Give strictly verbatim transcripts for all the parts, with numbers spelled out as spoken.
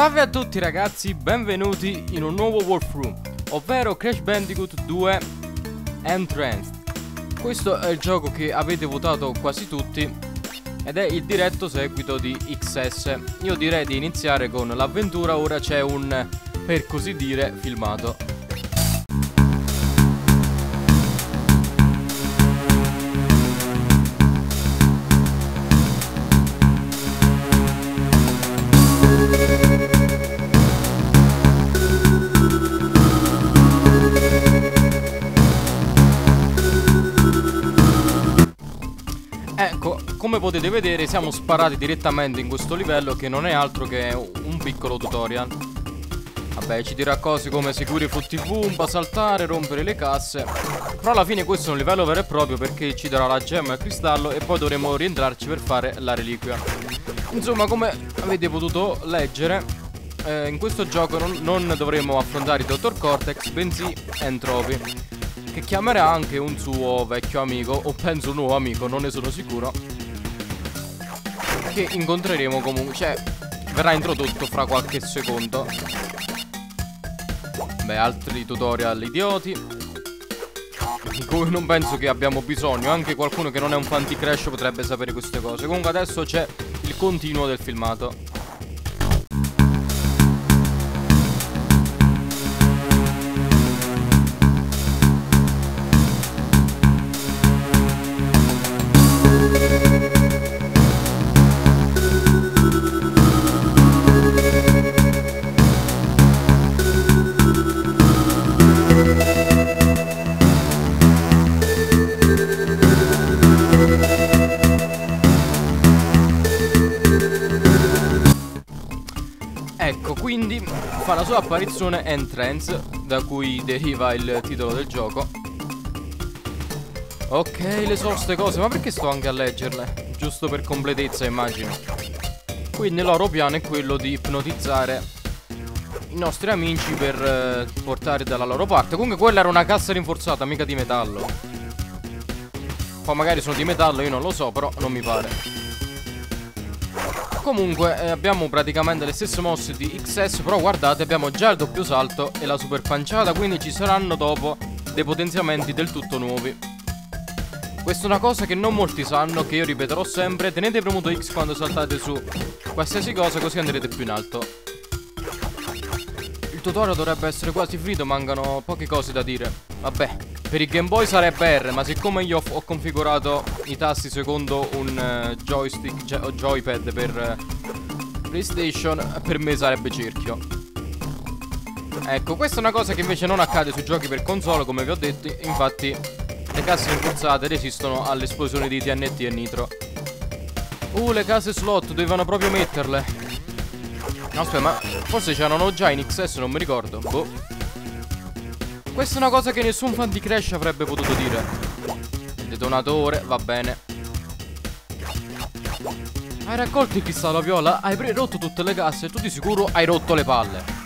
Salve a tutti ragazzi, benvenuti in un nuovo walkthrough, ovvero Crash Bandicoot due: N-Tranced. Questo è il gioco che avete votato quasi tutti ed è il diretto seguito di X S. Io direi di iniziare con l'avventura, ora c'è un, per così dire, filmato. Ecco, come potete vedere siamo sparati direttamente in questo livello che non è altro che un piccolo tutorial. Vabbè, ci dirà cose come seguire F T V, saltare, rompere le casse. Però alla fine questo è un livello vero e proprio perché ci darà la gemma e il cristallo e poi dovremo rientrarci per fare la reliquia. Insomma, come avete potuto leggere, eh, in questo gioco non, non dovremo affrontare il dottor Cortex, bensì Entropy, che chiamerà anche un suo vecchio amico, o penso un nuovo amico, non ne sono sicuro, che incontreremo comunque, cioè verrà introdotto fra qualche secondo. Beh, altri tutorial idioti di cui non penso che abbiamo bisogno. Anche qualcuno che non è un fan di Crash potrebbe sapere queste cose. Comunque adesso c'è il continuo del filmato. Ecco, quindi fa la sua apparizione N. Trance, da cui deriva il titolo del gioco. Ok, le so ste cose, ma perché sto anche a leggerle? Giusto per completezza, immagino. Quindi il loro piano è quello di ipnotizzare i nostri amici per eh, portare dalla loro parte. Comunque quella era una cassa rinforzata, mica di metallo. Poi magari sono di metallo, io non lo so, però non mi pare. Comunque eh, abbiamo praticamente le stesse mosse di X S, però guardate, abbiamo già il doppio salto e la super panciata, quindi ci saranno dopo dei potenziamenti del tutto nuovi. Questa è una cosa che non molti sanno, che io ripeterò sempre: tenete premuto X quando saltate su qualsiasi cosa, così andrete più in alto. Il tutorial dovrebbe essere quasi finito, mancano poche cose da dire. Vabbè, per il Game Boy sarebbe R, ma siccome io ho configurato i tasti secondo un uh, joystick o joypad per uh, PlayStation, per me sarebbe cerchio. Ecco, questa è una cosa che invece non accade sui giochi per console, come vi ho detto. Infatti le casse rinforzate resistono all'esplosione di T N T e Nitro. Uh, le casse slot, dovevano proprio metterle. No, aspetta, ma forse c'erano già in X S, non mi ricordo. Boh. Questa è una cosa che nessun fan di Crash avrebbe potuto dire. Detonatore, va bene. Hai raccolto il cristallo viola, hai prerotto tutte le casse e tu di sicuro hai rotto le palle.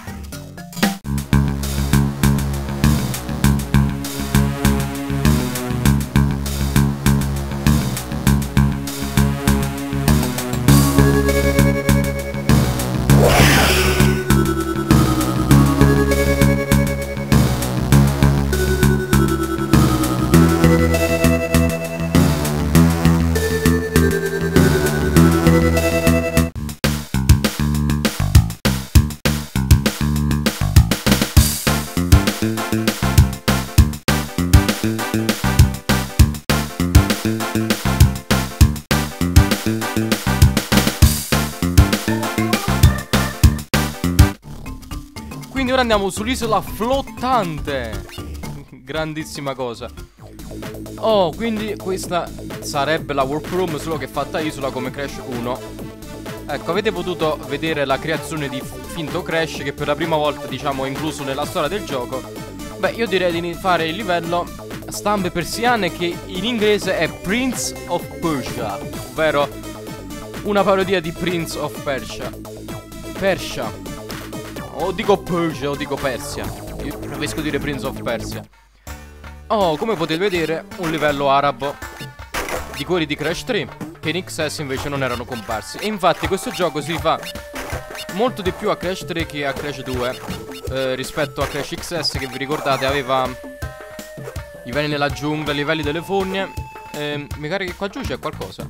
Quindi ora andiamo sull'isola flottante. Grandissima cosa. Oh, quindi questa sarebbe la workroom, solo che è fatta isola come Crash uno. Ecco, avete potuto vedere la creazione di Finto Crash, che per la prima volta, diciamo, è incluso nella storia del gioco. Beh, io direi di fare il livello stampe persiane, che in inglese è Prince of Persia, ovvero una parodia di Prince of Persia. Persia. O dico Persia o dico Persia. Io preferisco dire Prince of Persia. Oh, come potete vedere, un livello arabo di quelli di Crash tre, che in X S invece non erano comparsi. E infatti questo gioco si fa molto di più a Crash tre che a Crash due, eh, rispetto a Crash X S, che vi ricordate aveva i livelli nella giungla, i livelli delle fogne. eh, Mi pare che qua giù c'è qualcosa.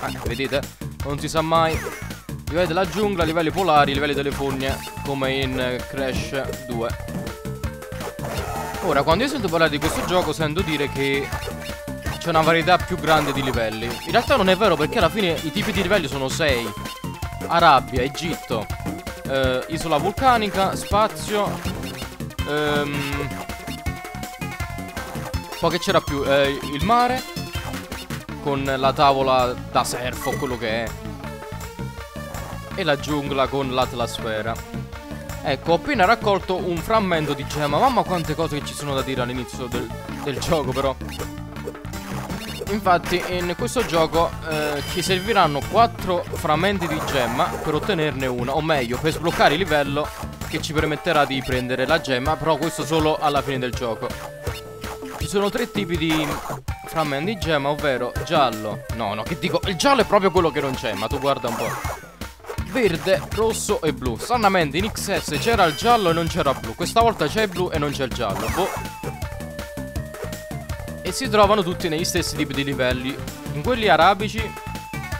Ah, vedete? Non si sa mai. Livelli della giungla, livelli polari, livelli delle fogne, come in Crash due. Ora, quando io sento parlare di questo gioco sento dire che c'è una varietà più grande di livelli. In realtà non è vero, perché alla fine i tipi di livelli sono sei: Arabia, Egitto, eh, isola vulcanica, spazio, ehm, poi che c'era più, eh, il mare, con la tavola da surf o quello che è, e la giungla con l'Atlasfera. Ecco, ho appena raccolto un frammento di gemma. Mamma quante cose che ci sono da dire all'inizio del, del gioco, però. Infatti in questo gioco eh, ci serviranno quattro frammenti di gemma per ottenerne una, o meglio per sbloccare il livello che ci permetterà di prendere la gemma, però questo solo alla fine del gioco. Ci sono tre tipi di frammenti di gemma, ovvero giallo, no no che dico, il giallo è proprio quello che non c'è, ma tu guarda un po', verde, rosso e blu. Stranamente in X S c'era il giallo e non c'era blu, questa volta c'è il blu e non c'è il giallo, boh. E si trovano tutti negli stessi tipi di livelli. In quelli arabici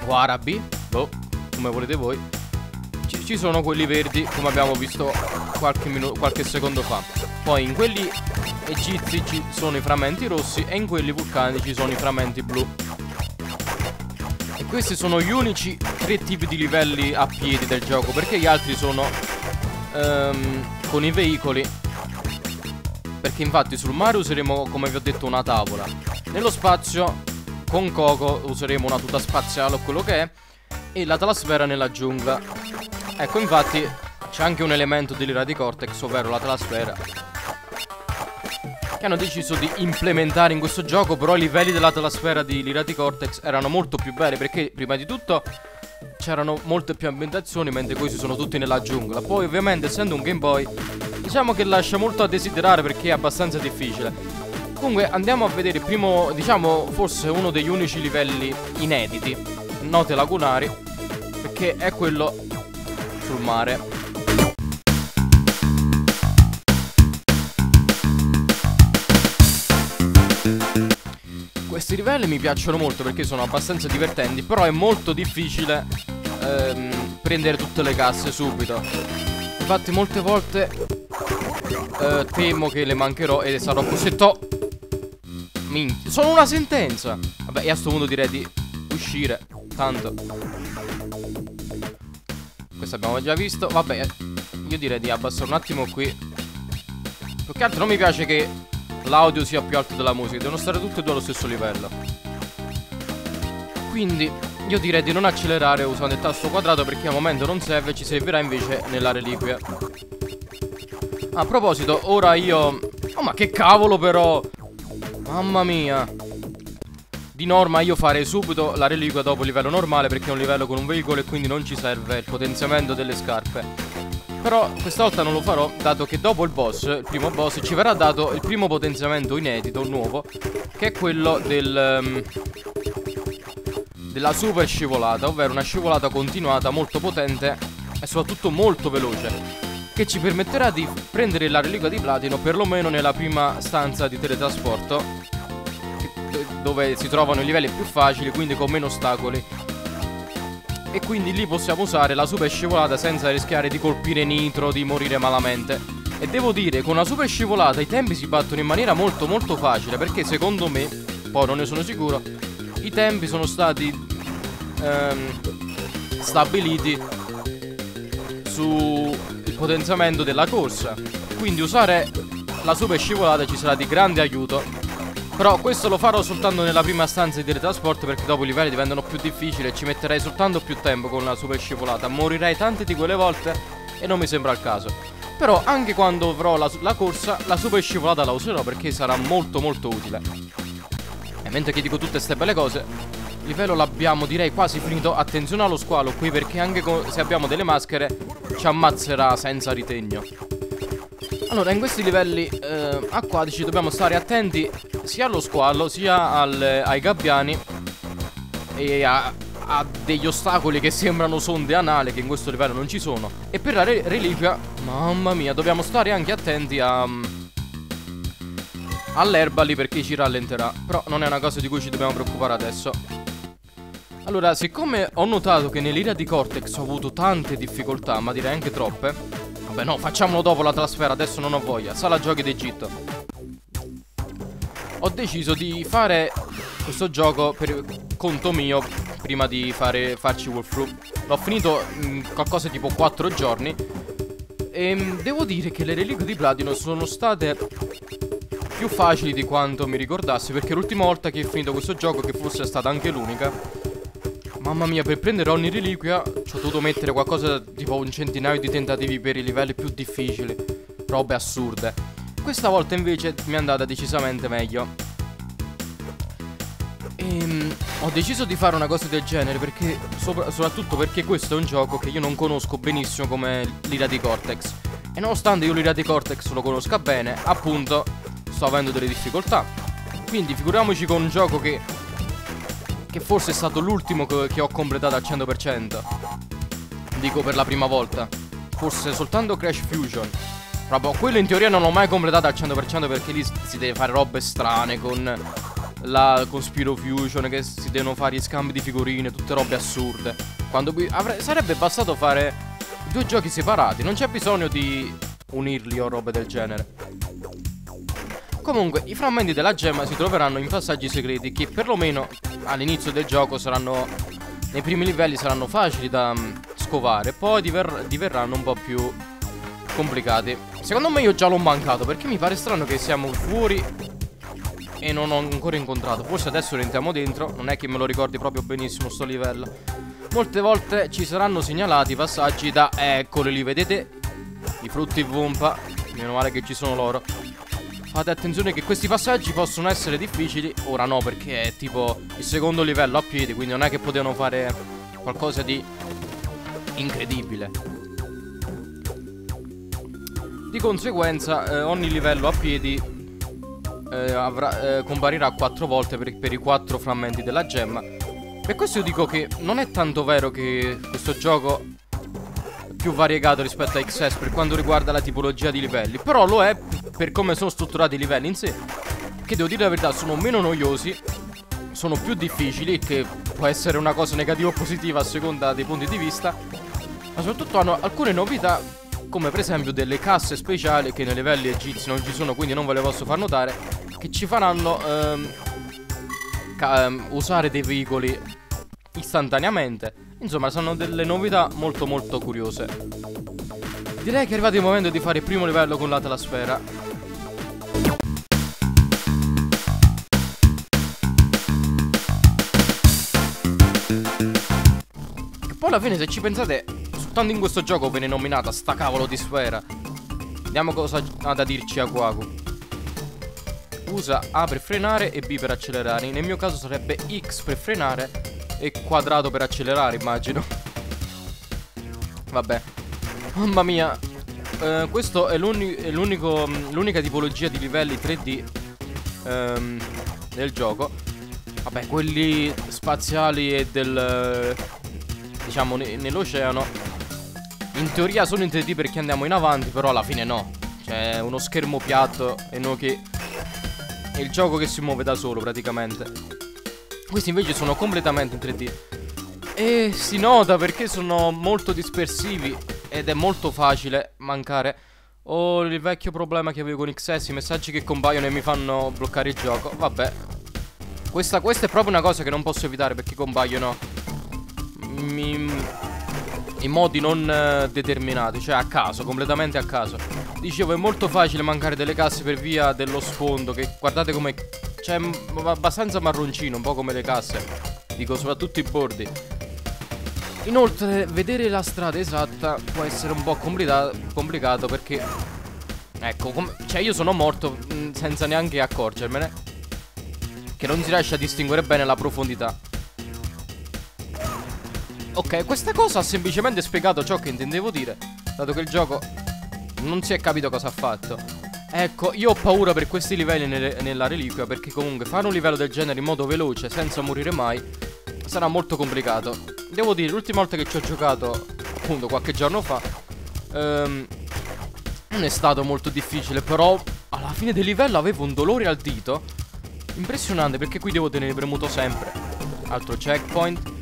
o arabi, boh, come volete voi, ci, ci sono quelli verdi, come abbiamo visto qualche, qualche secondo fa. Poi in quelli egizi ci sono i frammenti rossi, e in quelli vulcanici sono i frammenti blu. E questi sono gli unici tre tipi di livelli a piedi del gioco, perché gli altri sono ehm, con i veicoli. Perché infatti sul mare useremo, come vi ho detto, una tavola. Nello spazio con Coco useremo una tuta spaziale o quello che è, e l'Atlasfera nella giungla. Ecco, infatti c'è anche un elemento di L'Ira di Cortex, ovvero l'Atlasfera, che hanno deciso di implementare in questo gioco. Però i livelli dell'Atlasfera di L'Ira di Cortex erano molto più belli, perché prima di tutto c'erano molte più ambientazioni, mentre questi sono tutti nella giungla. Poi ovviamente, essendo un Game Boy, diciamo che lascia molto a desiderare, perché è abbastanza difficile. Comunque andiamo a vedere il primo, diciamo, forse uno degli unici livelli inediti, note lagunari, perché è quello sul mare. Questi livelli mi piacciono molto perché sono abbastanza divertenti, però è molto difficile ehm, prendere tutte le casse subito. Infatti molte volte Uh, temo che le mancherò e sarò costretto. Minchia, sono una sentenza. Vabbè, e a sto punto direi di uscire. Tanto questo abbiamo già visto. Vabbè, io direi di abbassare un attimo qui. Più che altro non mi piace che l'audio sia più alto della musica, devono stare tutti e due allo stesso livello. Quindi io direi di non accelerare usando il tasto quadrato, perché al momento non serve, ci servirà invece nella reliquia. A proposito, ora io... Oh, ma che cavolo però! Mamma mia! Di norma io farei subito la reliquia dopo il livello normale, perché è un livello con un veicolo e quindi non ci serve il potenziamento delle scarpe. Però questa volta non lo farò, dato che dopo il boss, il primo boss, ci verrà dato il primo potenziamento inedito, nuovo, che è quello del... Um, della super scivolata, ovvero una scivolata continuata molto potente e soprattutto molto veloce, che ci permetterà di prendere la reliquia di platino perlomeno nella prima stanza di teletrasporto, dove si trovano i livelli più facili, quindi con meno ostacoli, e quindi lì possiamo usare la super scivolata senza rischiare di colpire nitro, di morire malamente. E devo dire, con la super scivolata i tempi si battono in maniera molto molto facile, perché secondo me, poi non ne sono sicuro, i tempi sono stati ehm, stabiliti su... potenziamento della corsa, quindi usare la super scivolata ci sarà di grande aiuto. Però questo lo farò soltanto nella prima stanza di teletrasporto, perché dopo i livelli diventano più difficili e ci metterei soltanto più tempo con la super scivolata, morirei tante di quelle volte e non mi sembra il caso. Però anche quando avrò la, la corsa, la super scivolata la userò, perché sarà molto molto utile. E mentre che dico tutte queste belle cose, il livello l'abbiamo direi quasi finito. Attenzione allo squalo qui, perché anche se abbiamo delle maschere ci ammazzerà senza ritegno. Allora, in questi livelli eh, acquatici dobbiamo stare attenti sia allo squalo sia al, ai gabbiani e a, ha degli ostacoli che sembrano sonde anale, che in questo livello non ci sono. E per la re reliquia, mamma mia, dobbiamo stare anche attenti a... all'erba lì, perché ci rallenterà. Però non è una cosa di cui ci dobbiamo preoccupare adesso. Allora, siccome ho notato che nell'Ira di Cortex ho avuto tante difficoltà, ma direi anche troppe. Vabbè no, facciamolo dopo la trasfera, adesso non ho voglia. Sala giochi d'Egitto. Ho deciso di fare questo gioco per conto mio prima di fare, farci walkthrough. L'ho finito in qualcosa tipo quattro giorni. E devo dire che le reliquie di platino sono state... più facili di quanto mi ricordassi, perché l'ultima volta che ho finito questo gioco, che forse è stata anche l'unica, mamma mia, per prendere ogni reliquia ci ho dovuto mettere qualcosa tipo un centinaio di tentativi per i livelli più difficili. Robe assurde. Questa volta invece mi è andata decisamente meglio. Ehm, ho deciso di fare una cosa del genere perché sopra, soprattutto perché questo è un gioco che io non conosco benissimo come l'Ira di Cortex. E nonostante io l'Ira di Cortex lo conosca bene, appunto... sto avendo delle difficoltà. Quindi figuriamoci con un gioco che Che forse è stato l'ultimo che, che ho completato al cento per cento. Dico per la prima volta. Forse soltanto Crash Fusion. Proprio quello in teoria non l'ho mai completato al cento per cento, perché lì si deve fare robe strane con la Conspiro Fusion, che si devono fare gli scambi di figurine, tutte robe assurde. Quando qui avrei, sarebbe bastato fare due giochi separati, non c'è bisogno di unirli o robe del genere. Comunque, i frammenti della gemma si troveranno in passaggi segreti che perlomeno all'inizio del gioco saranno... nei primi livelli saranno facili da um, scovare, poi diver diverranno un po' più complicati. Secondo me io già l'ho mancato, perché mi pare strano che siamo fuori e non ho ancora incontrato. Forse adesso lo entriamo dentro, non è che me lo ricordi proprio benissimo sto livello. Molte volte ci saranno segnalati passaggi da... eccoli lì, vedete? I frutti Vumpa, meno male che ci sono loro. Fate attenzione che questi passaggi possono essere difficili. Ora no, perché è tipo il secondo livello a piedi, quindi non è che potevano fare qualcosa di incredibile. Di conseguenza eh, ogni livello a piedi eh, avrà, eh, comparirà quattro volte per, per i quattro frammenti della gemma. Per questo io dico che non è tanto vero che questo gioco è più variegato rispetto a X S per quanto riguarda la tipologia di livelli, però lo è per come sono strutturati i livelli in sé, che devo dire la verità sono meno noiosi, sono più difficili, che può essere una cosa negativa o positiva a seconda dei punti di vista, ma soprattutto hanno alcune novità, come per esempio delle casse speciali che nei livelli egizi non ci sono, quindi non ve le posso far notare, che ci faranno ehm, ehm, usare dei veicoli istantaneamente. Insomma, sono delle novità molto molto curiose. Direi che è arrivato il momento di fare il primo livello con l'Atlasfera. Poi alla fine, se ci pensate, soltanto in questo gioco viene nominata sta cavolo di sfera. Vediamo cosa ha da dirci a Quaku. Usa A per frenare e B per accelerare. Nel mio caso sarebbe X per frenare e quadrato per accelerare, immagino. Vabbè. Mamma mia, eh, questo è l'unica tipologia di livelli tre D ehm, del gioco. Vabbè, quelli spaziali e del... diciamo nell'oceano in teoria sono in tre D perché andiamo in avanti, però alla fine no, c'è uno schermo piatto e noi che è il gioco che si muove da solo praticamente. Questi invece sono completamente in tre D e si nota perché sono molto dispersivi ed è molto facile mancare. Oh, il vecchio problema che avevo con X S, i messaggi che compaiono e mi fanno bloccare il gioco. Vabbè, questa, questa è proprio una cosa che non posso evitare, perché compaiono in modi non determinati, cioè a caso, completamente a caso. Dicevo, è molto facile mancare delle casse per via dello sfondo, che guardate come c'è, abbastanza marroncino, un po' come le casse. Dico soprattutto i bordi. Inoltre vedere la strada esatta può essere un po' complicato, perché ecco, cioè io sono morto mh, senza neanche accorgermene, che non si riesce a distinguere bene la profondità. Ok, questa cosa ha semplicemente spiegato ciò che intendevo dire, dato che il gioco non si è capito cosa ha fatto. Ecco, io ho paura per questi livelli nel, nella reliquia, perché comunque fare un livello del genere in modo veloce, senza morire mai, sarà molto complicato. Devo dire, l'ultima volta che ci ho giocato, appunto qualche giorno fa, ehm, non è stato molto difficile, però alla fine del livello avevo un dolore al dito impressionante, perché qui devo tenere premuto sempre. Altro checkpoint.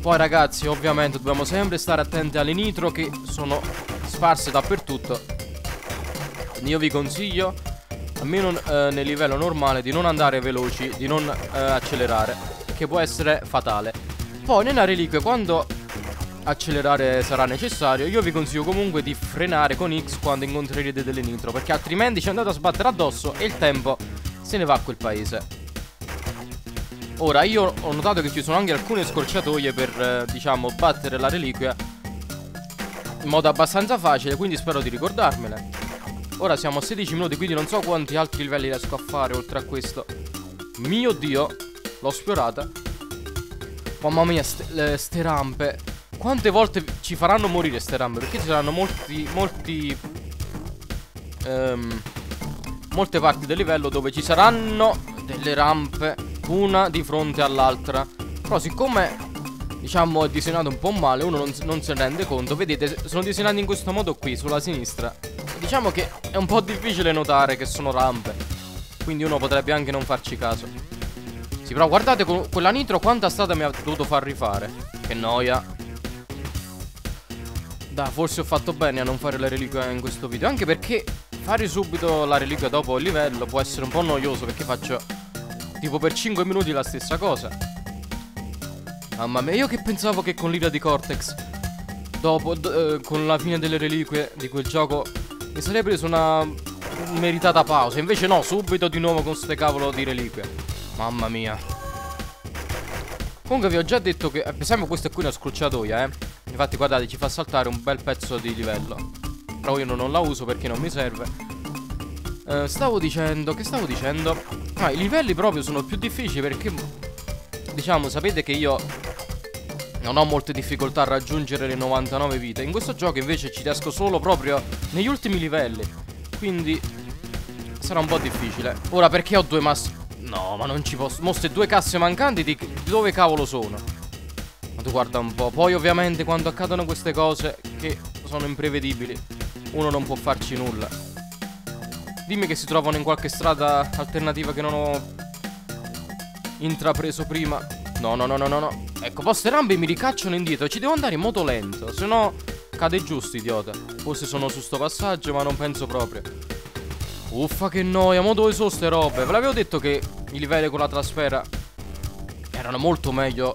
Poi ragazzi, ovviamente dobbiamo sempre stare attenti alle nitro, che sono sparse dappertutto. Quindi io vi consiglio, almeno eh, nel livello normale, di non andare veloci, di non eh, accelerare, che può essere fatale. Poi nella reliquia, quando accelerare sarà necessario, io vi consiglio comunque di frenare con X quando incontrerete delle nitro, perché altrimenti ci andate a sbattere addosso e il tempo se ne va a quel paese. Ora, io ho notato che ci sono anche alcune scorciatoie per, eh, diciamo, battere la reliquia in modo abbastanza facile, quindi spero di ricordarmele. Ora siamo a sedici minuti, quindi non so quanti altri livelli riesco a fare oltre a questo. Mio Dio, l'ho sfiorata. Mamma mia, ste, eh, ste rampe. Quante volte ci faranno morire ste rampe? Perché ci saranno molti, molti... Ehm, molte parti del livello dove ci saranno delle rampe, una di fronte all'altra. Però siccome, diciamo, è disegnato un po' male, uno non, non si rende conto. Vedete, sono disegnati in questo modo qui, sulla sinistra. Diciamo che è un po' difficile notare che sono rampe, quindi uno potrebbe anche non farci caso. Sì, però guardate quella nitro quanta strada mi ha dovuto far rifare. Che noia. Da, forse ho fatto bene a non fare la reliquia in questo video, anche perché fare subito la reliquia dopo il livello può essere un po' noioso, perché faccio tipo per cinque minuti la stessa cosa. Mamma mia, io che pensavo che con l'Ira di Cortex, dopo, eh, con la fine delle reliquie di quel gioco, mi sarei preso una meritata pausa. Invece no, subito di nuovo con ste cavolo di reliquie. Mamma mia. Comunque vi ho già detto che, per esempio, questa è qui una scrucciatoia, eh. Infatti guardate, ci fa saltare un bel pezzo di livello. Però io non la uso perché non mi serve. Uh, stavo dicendo, che stavo dicendo? Ah, i livelli proprio sono più difficili perché, diciamo, sapete che io non ho molte difficoltà a raggiungere le novantanove vite. In questo gioco invece ci riesco solo proprio negli ultimi livelli, quindi sarà un po' difficile. Ora, perché ho due masse? No, ma non ci posso. Mo ste due casse mancanti di, di dove cavolo sono? Ma tu guarda un po'. Poi ovviamente quando accadono queste cose che sono imprevedibili, uno non può farci nulla. Dimmi che si trovano in qualche strada alternativa che non ho intrapreso prima. No, no, no, no, no, no. Ecco, poi ste rampe mi ricacciano indietro. Ci devo andare in modo lento, se no cade giusto, idiota. Forse sono su sto passaggio, ma non penso proprio. Uffa, che noia. Ma dove sono ste robe? Ve l'avevo detto che i livelli con la trasfera erano molto meglio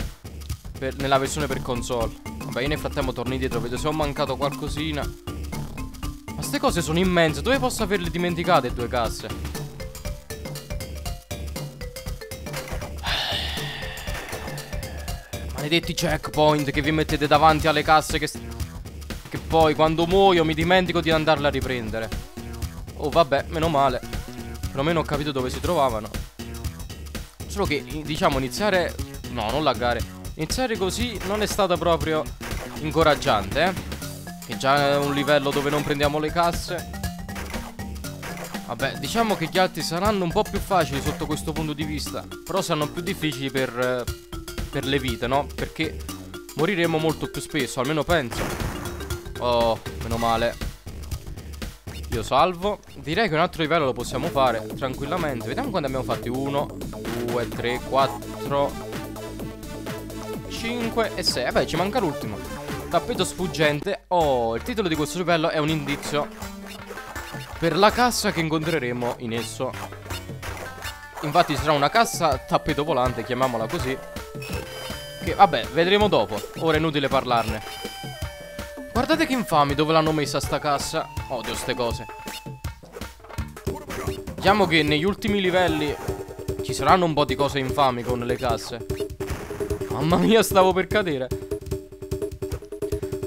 per, nella versione per console. Vabbè, io nel frattempo torno indietro, vedo se ho mancato qualcosina. Queste cose sono immense, dove posso averle dimenticate due casse? Maledetti checkpoint che vi mettete davanti alle casse che, che poi quando muoio mi dimentico di andarle a riprendere. Oh vabbè, meno male. Perlomeno ho capito dove si trovavano. Solo che, diciamo, iniziare... No, non laggare. Iniziare così non è stato proprio incoraggiante, eh. Che già è un livello dove non prendiamo le casse. Vabbè, diciamo che gli altri saranno un po' più facili sotto questo punto di vista, però saranno più difficili per, per le vite, no? Perché moriremo molto più spesso, almeno penso. Oh, meno male. Io salvo. Direi che un altro livello lo possiamo fare tranquillamente. Vediamo quando abbiamo fatti. Uno, due, tre, quattro, cinque e sei. Vabbè, ci manca l'ultimo. Tappeto sfuggente. Oh, il titolo di questo livello è un indizio per la cassa che incontreremo in esso. Infatti sarà una cassa tappeto volante, chiamiamola così, che vabbè, vedremo dopo. Ora è inutile parlarne. Guardate che infami dove l'hanno messa sta cassa. Odio ste cose. Diciamo che negli ultimi livelli ci saranno un po' di cose infami con le casse. Mamma mia, stavo per cadere.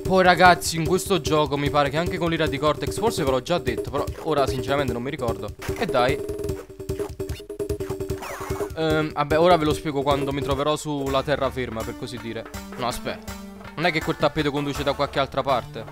Poi ragazzi, in questo gioco mi pare che anche con l'Ira di Cortex, forse ve l'ho già detto, però ora sinceramente non mi ricordo. E dai, ehm, vabbè, ora ve lo spiego quando mi troverò sulla terraferma, per così dire. No, aspetta, non è che quel tappeto conduce da qualche altra parte?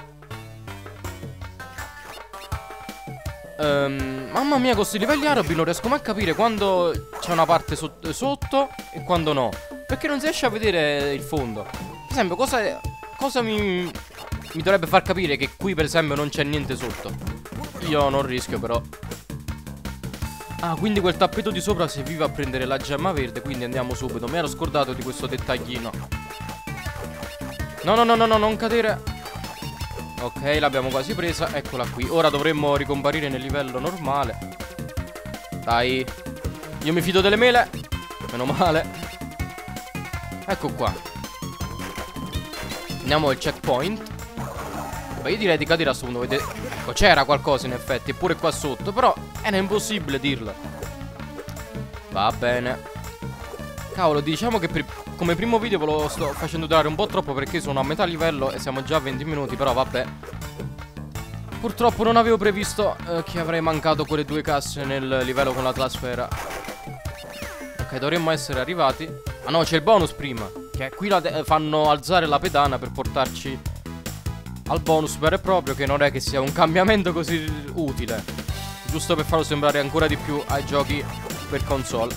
ehm, Mamma mia, con questi livelli arabi non riesco mai a capire quando c'è una parte sot- sotto e quando no. perché non si riesce a vedere il fondo. Per esempio, cosa, cosa mi, mi dovrebbe far capire che qui per esempio non c'è niente sotto? Io non rischio però. Ah, quindi quel tappeto di sopra serviva a prendere la gemma verde, quindi andiamo subito. Mi ero scordato di questo dettaglino. No, no, no, no, no, non cadere. Ok, l'abbiamo quasi presa, eccola qui. Ora dovremmo ricomparire nel livello normale. Dai. Io mi fido delle mele. Meno male. Ecco qua. Andiamo al checkpoint. Beh, io direi di cadere a secondo. Vedete? Ecco, c'era qualcosa in effetti, pure qua sotto, però era impossibile dirlo. Va bene. Cavolo, diciamo che per, come primo video ve lo sto facendo durare un po' troppo, perché sono a metà livello e siamo già a venti minuti, però vabbè. Purtroppo non avevo previsto eh, che avrei mancato quelle due casse nel livello con l'Atlasfera. Ok, dovremmo essere arrivati. Ah no, c'è il bonus prima, che qui la fanno alzare la pedana per portarci al bonus vero e proprio, che non è che sia un cambiamento così utile, giusto per farlo sembrare ancora di più ai giochi per console.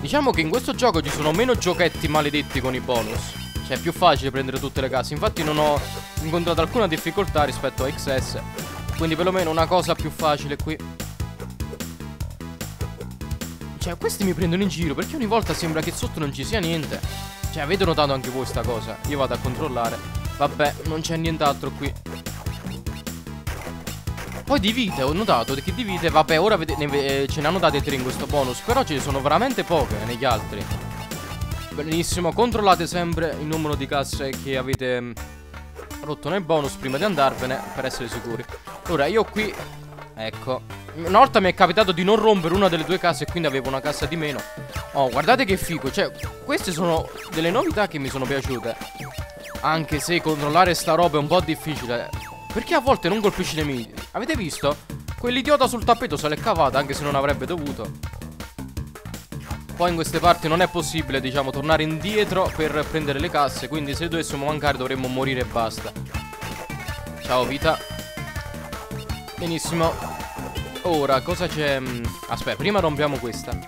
Diciamo che in questo gioco ci sono meno giochetti maledetti con i bonus, cioè è più facile prendere tutte le case. Infatti non ho incontrato alcuna difficoltà rispetto a X S, quindi perlomeno una cosa più facile qui. Cioè questi mi prendono in giro, perché ogni volta sembra che sotto non ci sia niente. Cioè avete notato anche voi sta cosa? Io vado a controllare. Vabbè, non c'è nient'altro qui. Poi di vite, ho notato che di vite, vabbè, ora vede, ne, eh, ce ne hanno date tre in questo bonus, però ce ne sono veramente poche negli altri. Benissimo, controllate sempre il numero di casse che avete mh, rotto nel bonus prima di andarvene, per essere sicuri. Allora, io qui, ecco, una volta mi è capitato di non rompere una delle due casse, quindi avevo una cassa di meno. Oh, guardate che figo, cioè, queste sono delle novità che mi sono piaciute. Anche se controllare sta roba è un po' difficile, perché a volte non colpisci i nemici. Avete visto? Quell'idiota sul tappeto se l'è cavata, anche se non avrebbe dovuto. Poi in queste parti non è possibile, diciamo, tornare indietro per prendere le casse, quindi se dovessimo mancare dovremmo morire e basta. Ciao vita. Benissimo. Ora, cosa c'è? Aspetta, prima rompiamo questa,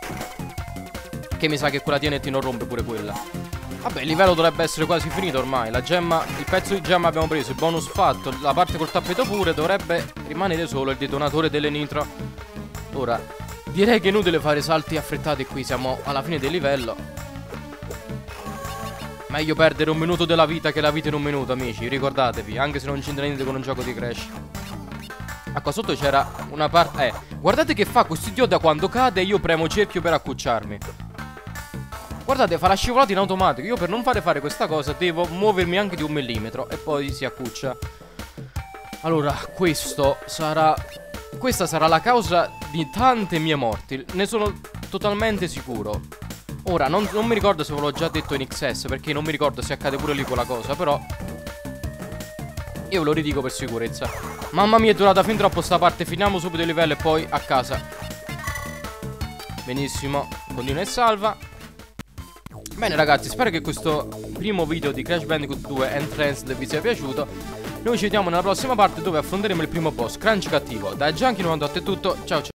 che mi sa che quella T N T non rompe pure quella. Vabbè, il livello dovrebbe essere quasi finito ormai. La gemma, il pezzo di gemma abbiamo preso, il bonus fatto, la parte col tappeto pure. Dovrebbe rimanere solo il detonatore delle nitro. Ora, direi che è inutile fare salti affrettati qui, siamo alla fine del livello. Meglio perdere un minuto della vita che la vita in un minuto, amici, ricordatevi. Anche se non c'entra niente con un gioco di Crash. Ah, qua sotto c'era una parte... Eh, guardate che fa questo idiota quando cade e io premo cerchio per accucciarmi. Guardate, fa la scivolata in automatico. Io per non fare fare questa cosa devo muovermi anche di un millimetro e poi si accuccia. Allora, questo sarà... questa sarà la causa di tante mie morti, ne sono totalmente sicuro. Ora, non, non mi ricordo se ve l'ho già detto in X S, perché non mi ricordo se accade pure lì quella cosa, però io ve lo ridico per sicurezza. Mamma mia, è durata fin troppo sta parte. Finiamo subito il livello e poi a casa. Benissimo, continua e salva. Bene ragazzi, spero che questo primo video di Crash Bandicoot due N-Tranced vi sia piaciuto. Noi ci vediamo nella prossima parte dove affronteremo il primo boss, Crunch cattivo. Da Gianchio novantotto è tutto, ciao ciao.